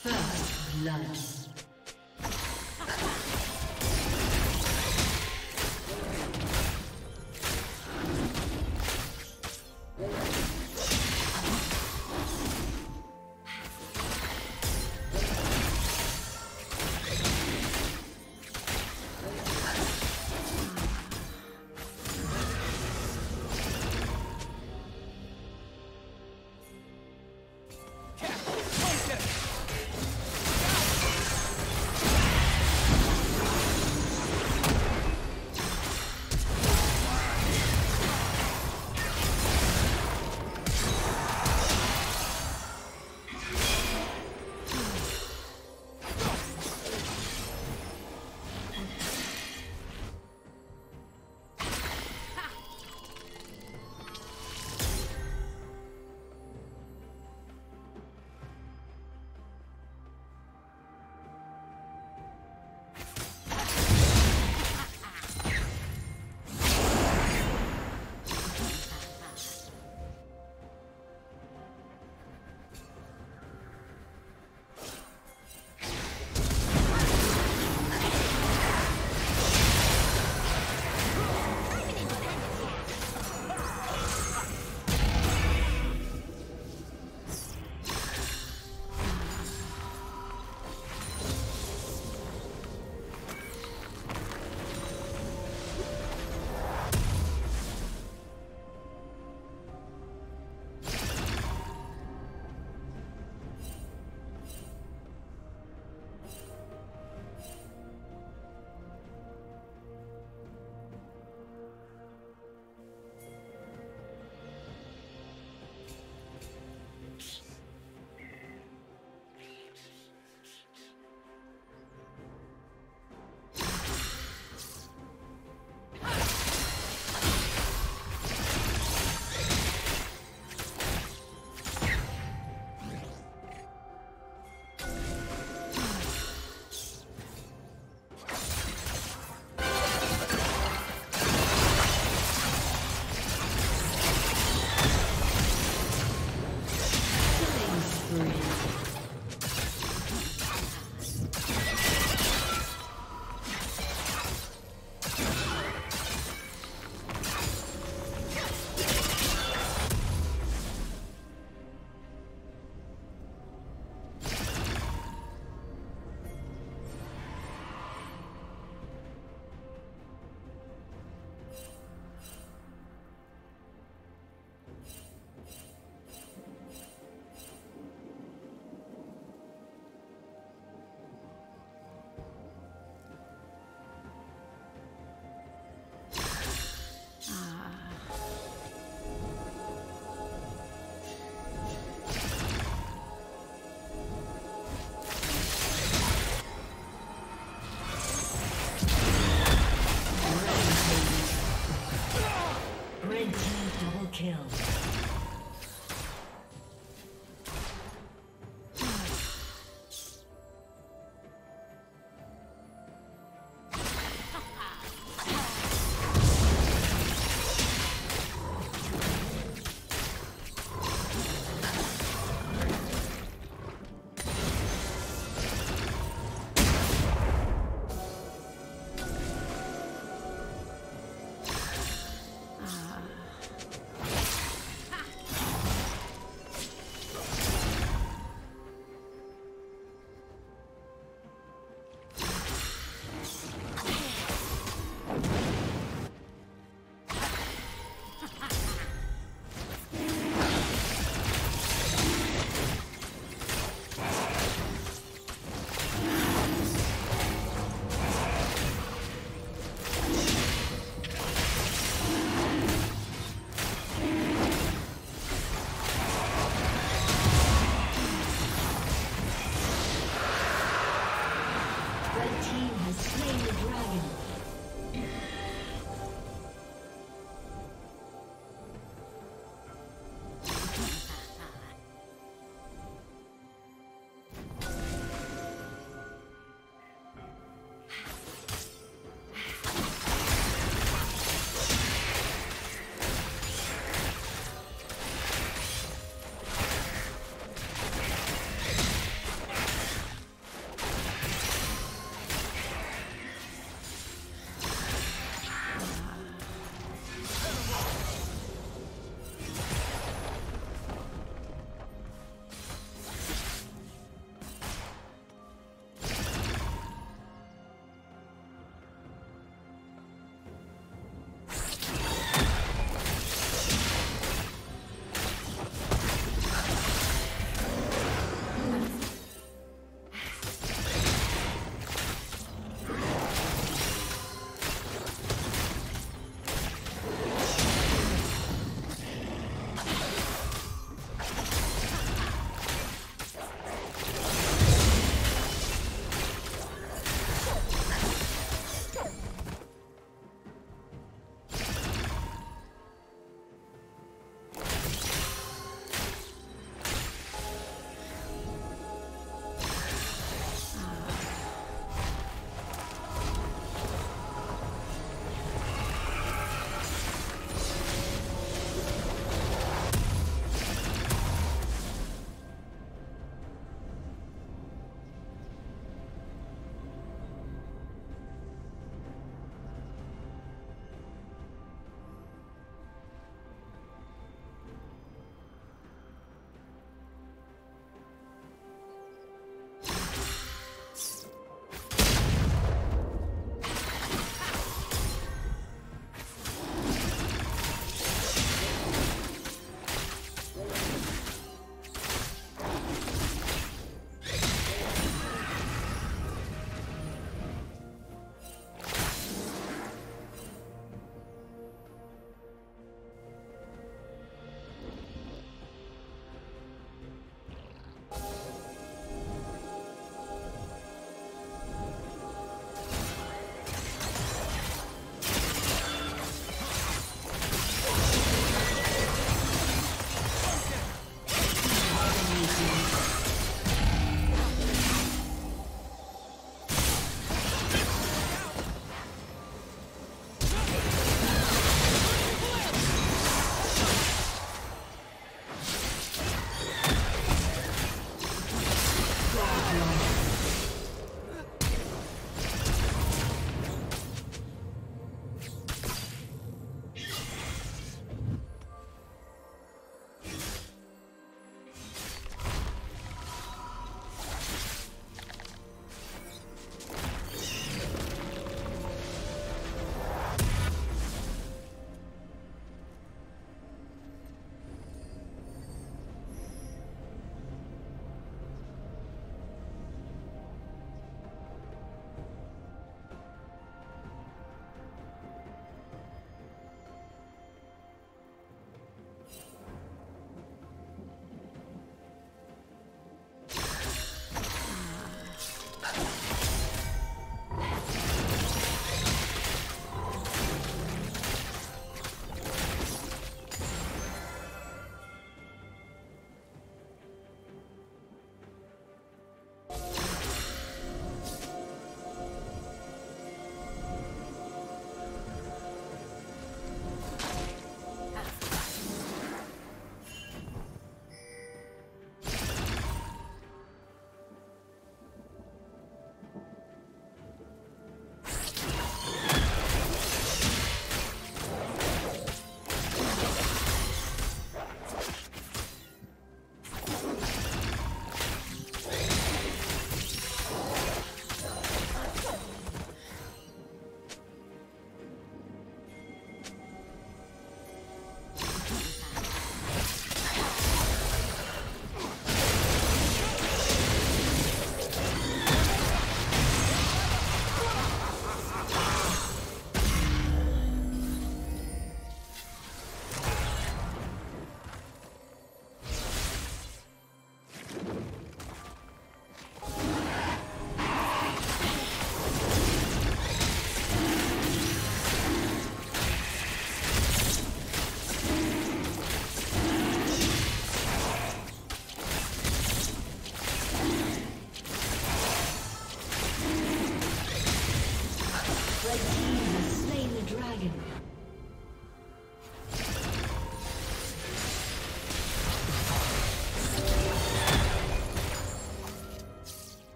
First blood.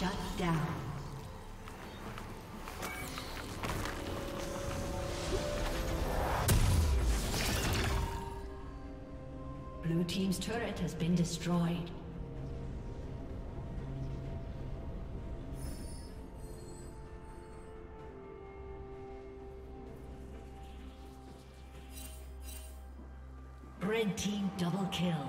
Shut down. Blue team's turret has been destroyed. Red team double kill.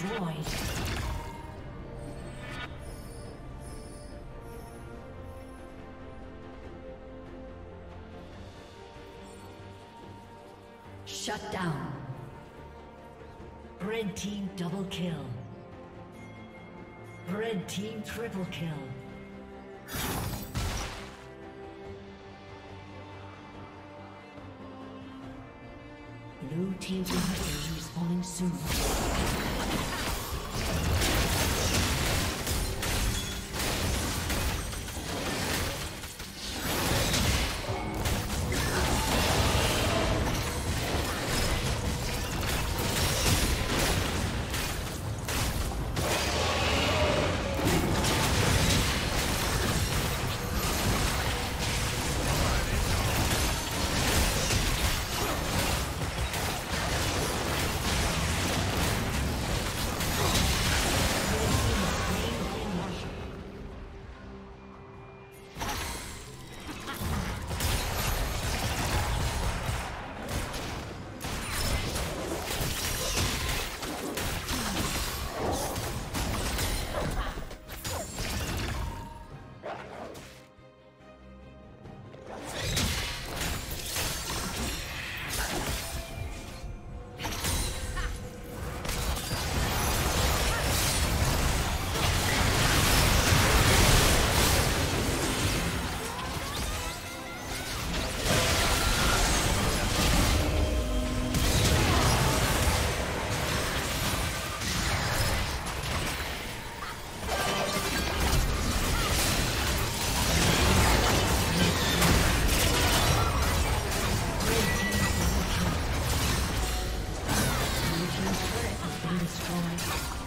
destroyed. Shut down. Red team double kill. Red team triple kill. Blue team inhibitor is falling soon. Destroyed.